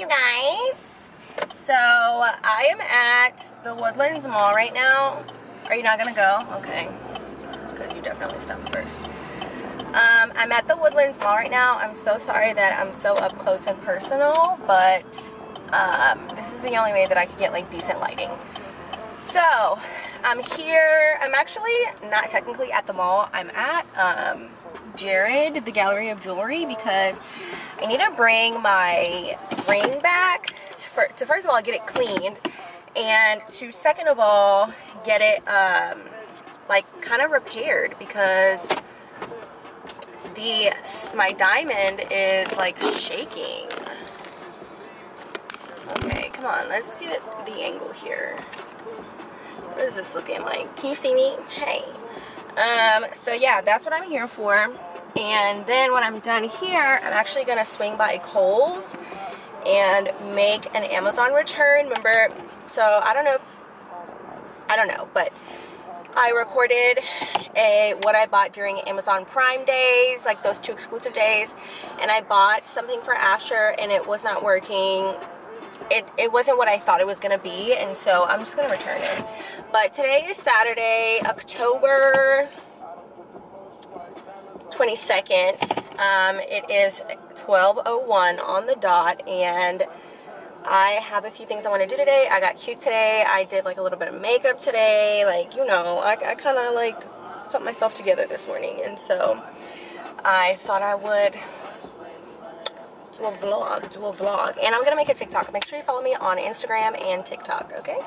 you guys. So I am at the Woodlands Mall right now. Are you not gonna go? Okay, because you definitely stopped first. I'm at the Woodlands Mall right now. I'm so sorry that I'm so up close and personal, but this is the only way that I could get like decent lighting. So I'm here. I'm actually not technically at the mall. I'm at Jared, the Gallery of Jewelry, because I need to bring my ring back to first of all get it cleaned, and to second of all get it like kind of repaired, because my diamond is like shaking. Okay, come on, let's get the angle here. What is this looking like? Can you see me? Hey. So yeah, that's what I'm here for. And then when I'm done here, I'm actually gonna swing by Kohl's and make an Amazon return. Remember, so I don't know, but I recorded what I bought during Amazon Prime days, like those 2 exclusive days, and I bought something for Asher and it was not working. It wasn't what I thought it was gonna be, and so I'm just gonna return it. But today is Saturday, October 22nd. It is 12:01 on the dot, and I have a few things I want to do today. I got cute today. I did like a little bit of makeup today. Like, you know, I kind of like put myself together this morning. And so I thought I would do a vlog. And I'm going to make a TikTok. Make sure you follow me on Instagram and TikTok, okay?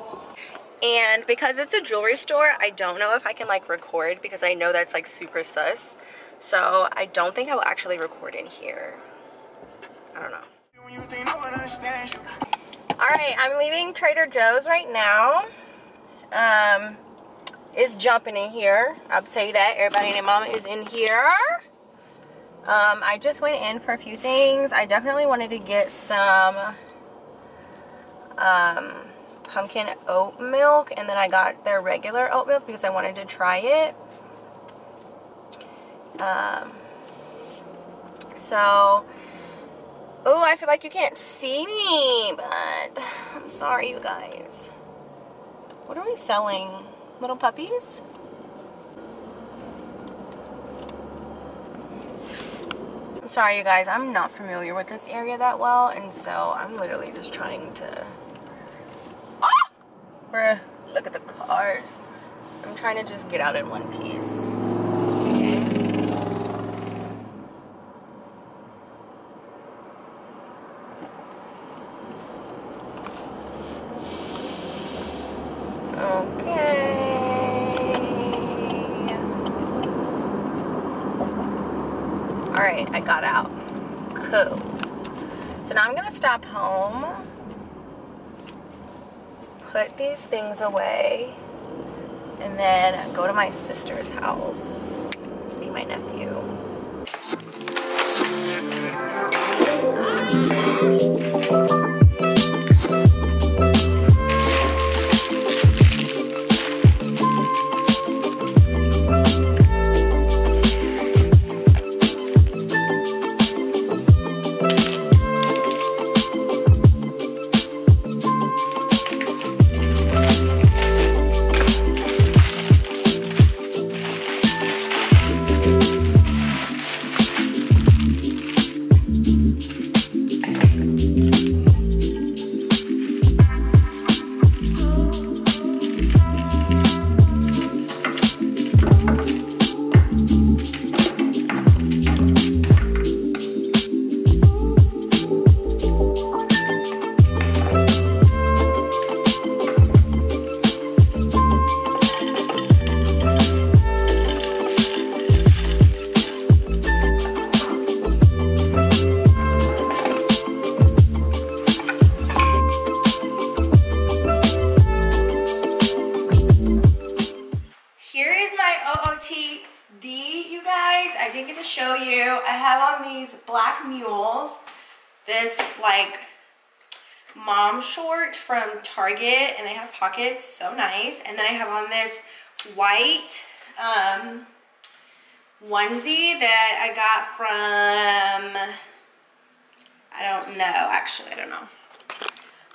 And because it's a jewelry store, I don't know if I can like record, because I know that's like super sus. So I don't think I will actually record in here. I don't know. Alright, I'm leaving Trader Joe's right now. It's jumping in here. I'll tell you that. Everybody and their mama is in here. I just went in for a few things. I definitely wanted to get some pumpkin oat milk, and then I got their regular oat milk because I wanted to try it. Oh, I feel like you can't see me, but I'm sorry, you guys. What are we selling? Little puppies? I'm sorry, you guys. I'm not familiar with this area that well, and so I'm literally just trying to... Ah! Bruh, look at the cars. I'm trying to just get out in one piece. I got out. Cool. So now I'm gonna stop home, put these things away, and then go to my sister's house, see my nephew. Short from Target, and they have pockets, so nice. And then I have on this white onesie that I got from, I don't know, actually, I don't know.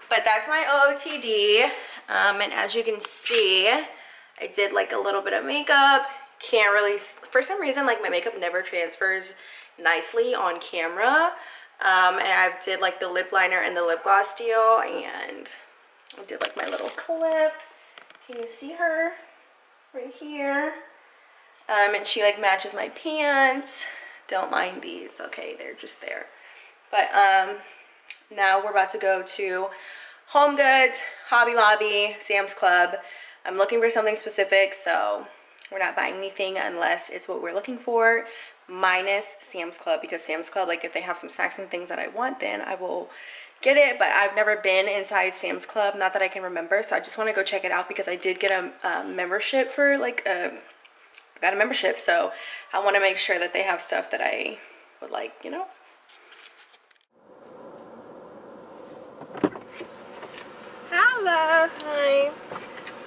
But that's my OOTD. And as you can see, I did like a little bit of makeup. Can't really, for some reason, like my makeup never transfers nicely on camera. And I did like the lip liner and the lip gloss deal, and I did like my little clip. Can you see her right here? And she like matches my pants. Don't mind these, okay, they're just there. But now we're about to go to HomeGoods, Hobby Lobby, Sam's Club. I'm looking for something specific, so we're not buying anything unless it's what we're looking for, minus Sam's Club, because Sam's Club, like if they have some snacks and things that I want, then I will get it. But I've never been inside Sam's Club, not that I can remember, so I just want to go check it out because I did get a membership for like got a membership, so I want to make sure that they have stuff that I would like, you know. Hello. Hi.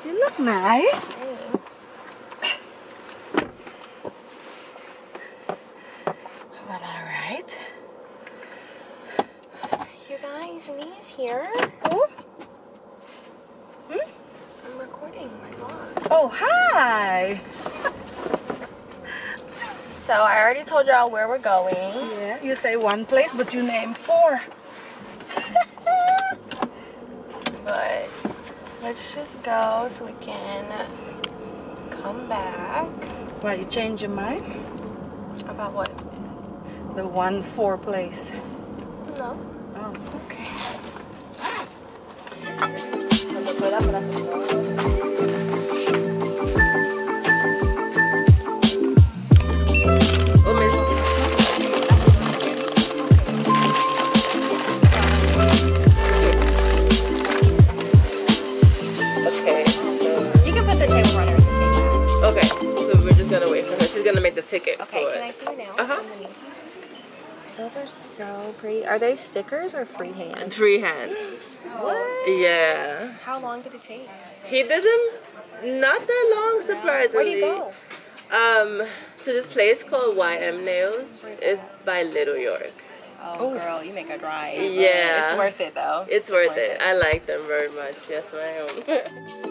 You look nice. Thanks. Well, all right. You guys, Nee's here. Oh. Hmm? I'm recording my vlog. Oh, hi. So I already told y'all where we're going. Yeah, you say one place, but you name four. But let's just go so we can come back. Well, you change your mind? About what? The 1-4 place. No. Oh, okay. Are they stickers or freehand? Freehand. What? Yeah. How long did it take? He did them not that long, surprisingly. Where do you go? To this place called YM Nails. It's by Little York. Oh, ooh, girl, you make a drive. Yeah. It's worth it, though. It's worth it. I like them very much. Yes, my own.